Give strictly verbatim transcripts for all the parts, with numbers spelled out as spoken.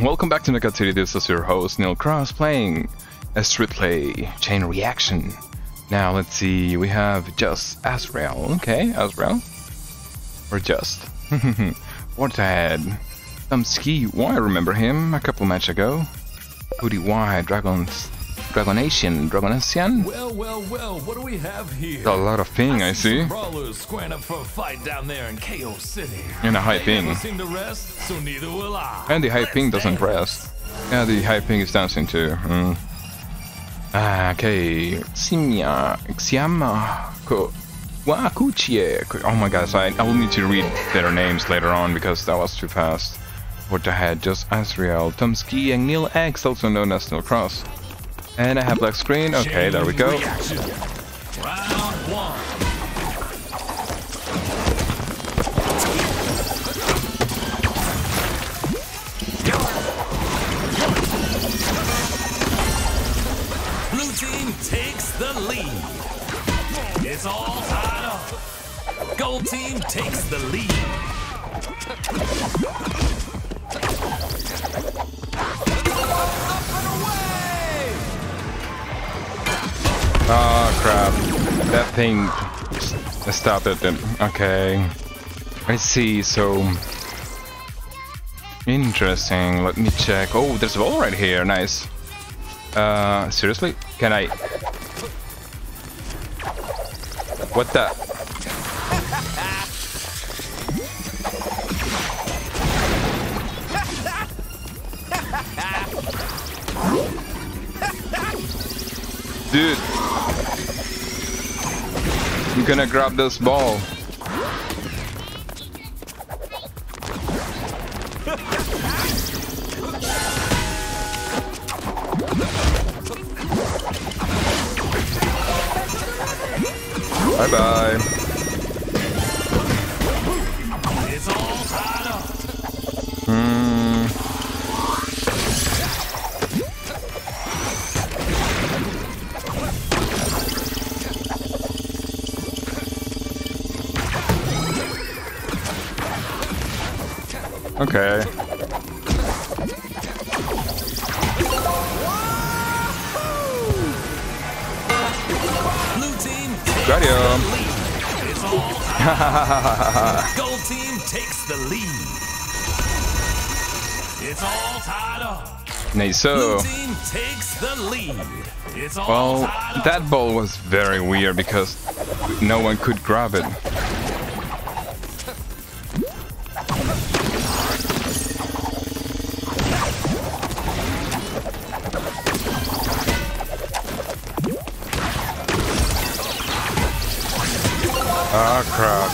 Welcome back to Knockout City. This is your host Neil Cross playing Asriel, Chain Reaction. Now let's see, we have just Azrael. Okay, Azrael. Or just. What had Tomsky. Why I remember him a couple matches ago. Who do why Dragons Dragonation, Dragonation? Well, well, well, what do we have here? A lot of ping, I, I see. Brawlers squaring up for a fight down there in K O City. And a high they ping. Seem to rest, so neither will I. And the high Let's ping doesn't dance. rest. Yeah, the high ping is dancing too. Mm. Ah, okay. Ximia, Xiama, Ko, Wakuchie. Oh my gosh, I, I will need to read their names later on because that was too fast. What the heck? Just Asriel, Tomsky, and Neil X, also known as Neil Cross. And I have black screen. Okay, there we go. Round one. Blue team takes the lead. It's all tied up. Gold team takes the lead. Oh crap, that thing stopped at them. Okay, I see, so... Interesting, let me check. Oh, there's a ball right here, nice. Uh, seriously? Can I... What the... Dude! I'm gonna grab this ball. Bye-bye. Hmm. Okay. Got you. Gold team takes the lead. It's all tied up. Nice. So. Blue team takes the lead. It's all well, tied up. That ball was very weird because no one could grab it. Ah, crap.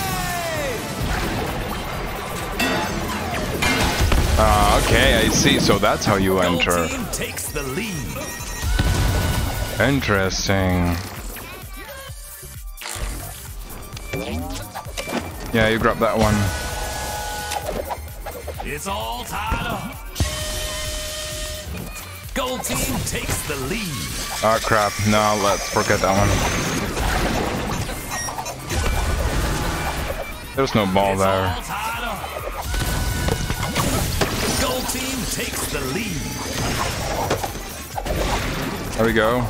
Ah, okay, I see. So that's how you enter. Interesting. Yeah, you grab that one. It's all tied up. Gold team takes the lead. Ah, crap. No, let's forget that one. There's no ball it's there. Gold team takes the lead. There we go.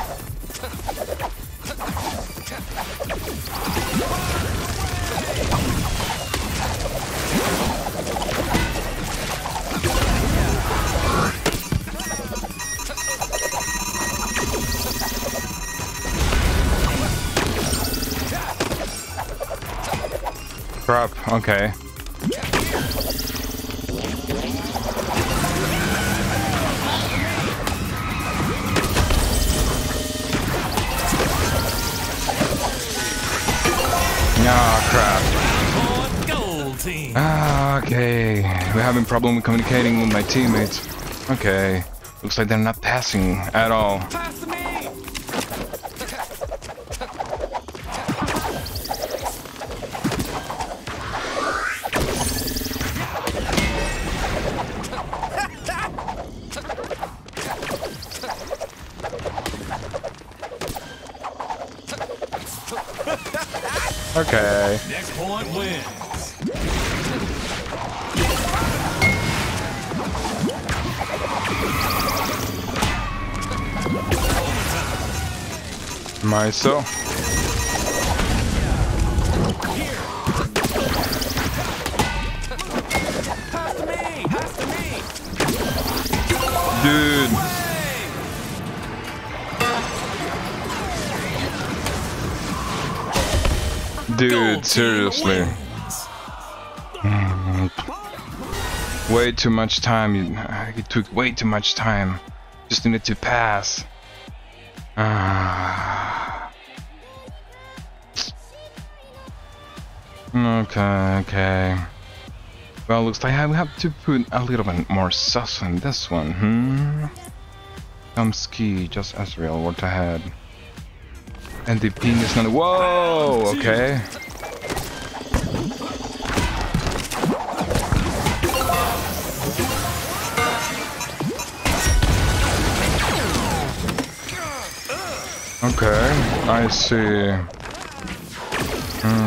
Crap, okay. Ah, crap. Ah, okay. We're having problem with communicating with my teammates. Okay. Looks like they're not passing at all. Okay. Next point wins. myself. Dude. Dude, seriously. Way too much time. It took way too much time. Just needed to pass. Ah. Okay, okay. Well, looks like I have to put a little bit more sauce on this one, hmm? Tomsky, just Asriel, what I had. And the ping is not. Whoa! Okay. Okay, I see. Hmm.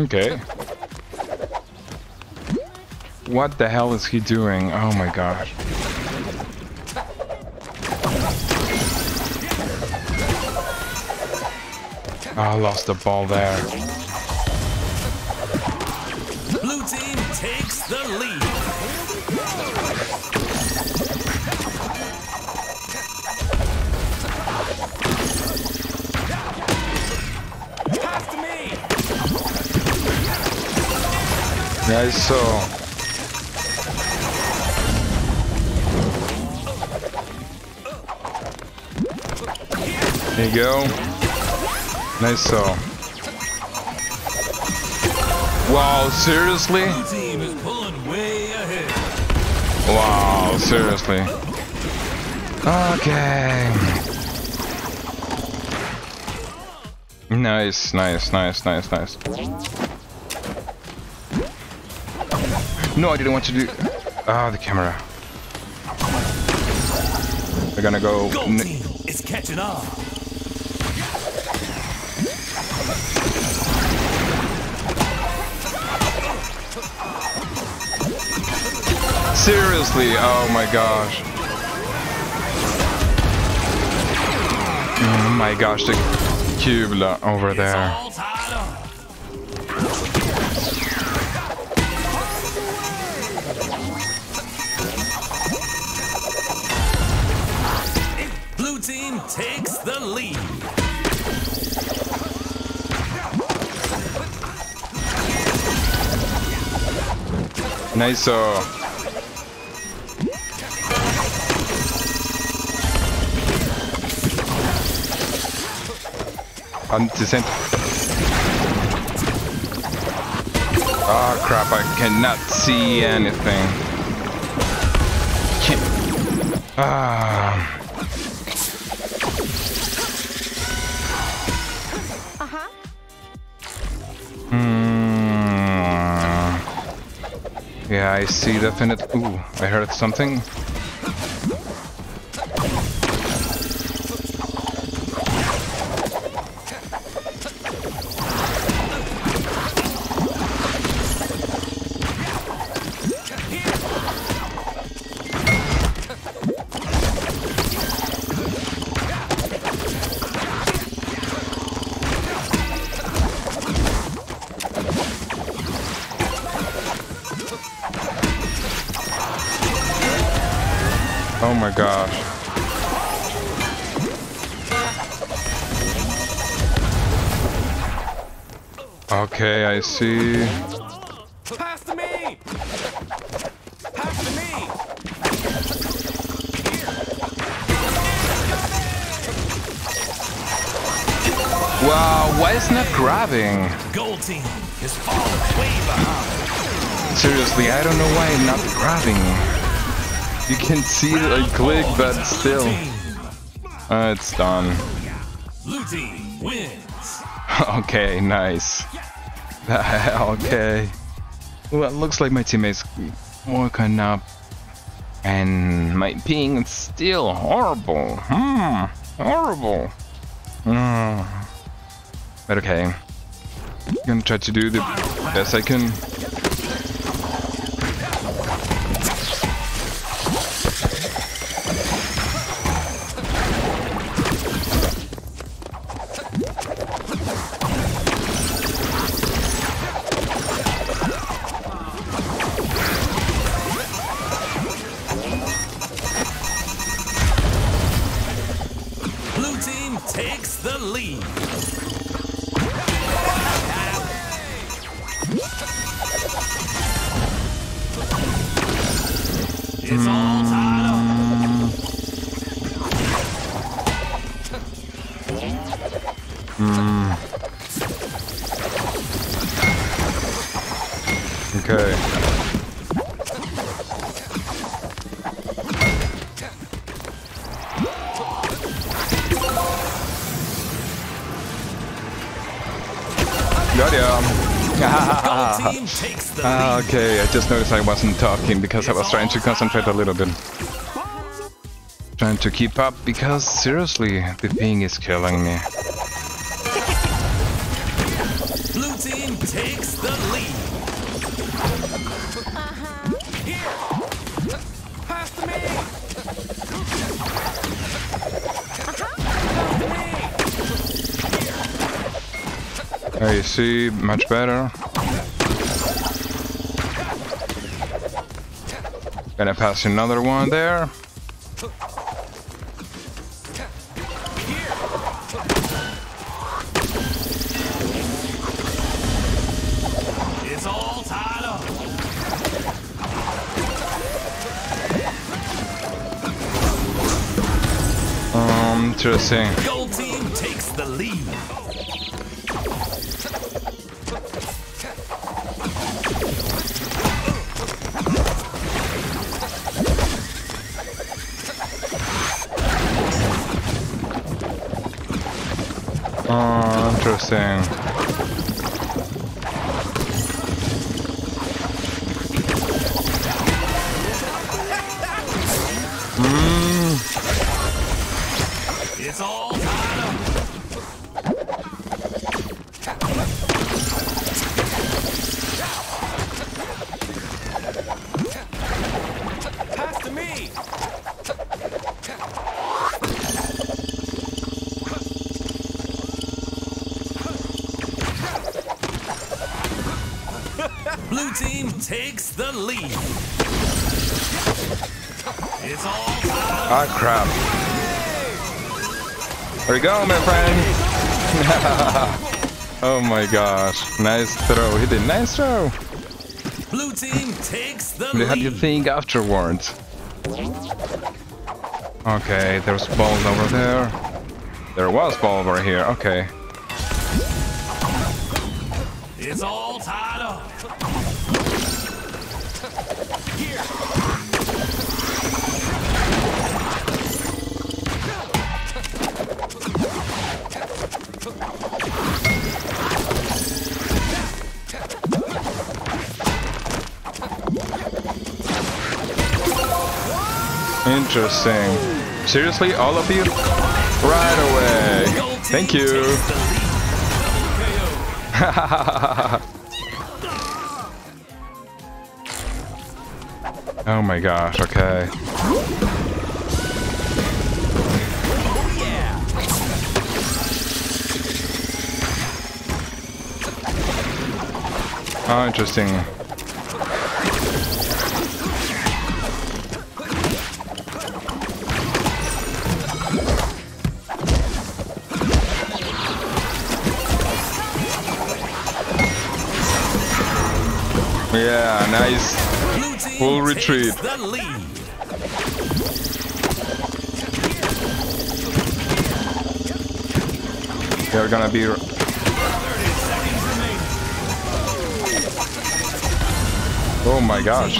Okay. What the hell is he doing? Oh my gosh. Oh, I lost the ball there. Blue team takes the lead. Guys, so there you go. Nice, so. Wow, seriously? Wow, seriously. Okay. Nice, nice, nice, nice, nice. No, I didn't want to do. Ah, oh, the camera. They're gonna go. Gold team is catching up. Seriously, oh my gosh. Oh my gosh, the Kubla over there. Takes the lead. Nice. I'm descent. Ah, oh, crap! I cannot see anything. Can't. Ah. Yeah, I see definite. Ooh, I heard something. Oh my gosh. Okay, I see. Pass to me. Pass to me. Wow, why isn't it grabbing? Gold team is all the way behind. Seriously, I don't know why it's not grabbing. You can see that I click, but still. Uh, it's done. Okay, nice. Okay. Well, it looks like my teammates woken up. And my ping is still horrible. Hmm, horrible. Mm. But okay. I'm gonna try to do the best I can. It's all tied up. Mm. Okay. Got ya. Team takes the ah, okay, I just noticed I wasn't talking because I was trying to concentrate a little bit. Trying to keep up because seriously, the thing is killing me. Blue team takes the lead. Uh-huh. Here. Pass to me. Uh-huh. Pass to me. Here. You see, much better. Gonna pass another one there. Interesting. Gold team takes the lead. Oh, interesting. Takes the lead. It's all ah, crap. There you go, my friend. Oh my gosh. Nice throw. He did nice throw. Blue team takes the lead. How do you think afterwards? Okay, there's balls over there. There was ball over here. Okay. It's all tied up. Interesting. Seriously, all of you? Right away. Thank you. Oh my gosh, okay. Oh, interesting. Yeah, nice. Full retreat. They're gonna be. Oh my gosh.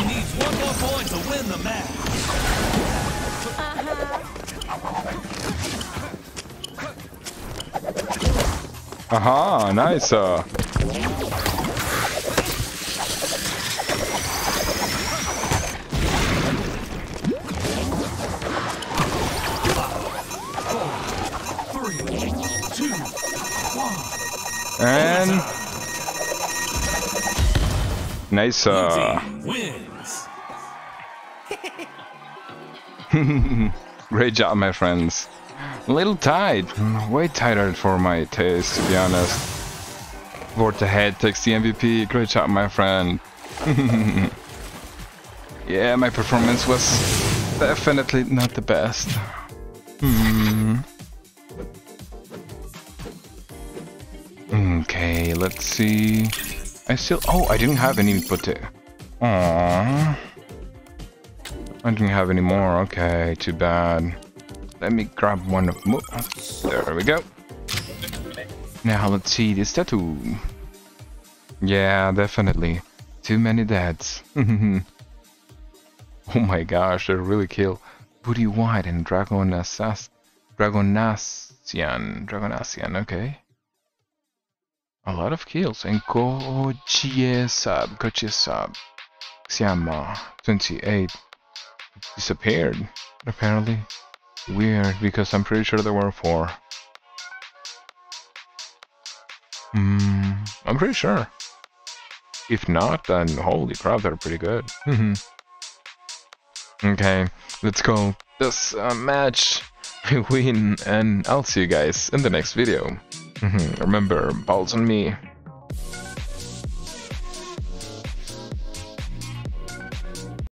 Aha, uh-huh, nice. Uh. And nice. Uh... Great job, my friends. A little tight, way tighter for my taste, to be honest. Vorta Head takes the M V P. Great job, my friend. Yeah, my performance was definitely not the best. Hmm. Okay, let's see. I still. Oh, I didn't have any potato. Aww. I didn't have any more. Okay, too bad. Let me grab one of them. There we go. Now let's see this tattoo. Yeah, definitely. Too many dads. Oh my gosh, they really kill. Booty White and Dragonass Dragonasian. Dragonasian, okay. A lot of kills. And Kochie Sub. Kochie Sub. Xiama. twenty-eight. Disappeared, apparently. Weird, because I'm pretty sure there were four. Hmm, I'm pretty sure. If not, then holy crap, they're pretty good. Okay, let's go. This uh, match, I win, and I'll see you guys in the next video. Remember, balls on me.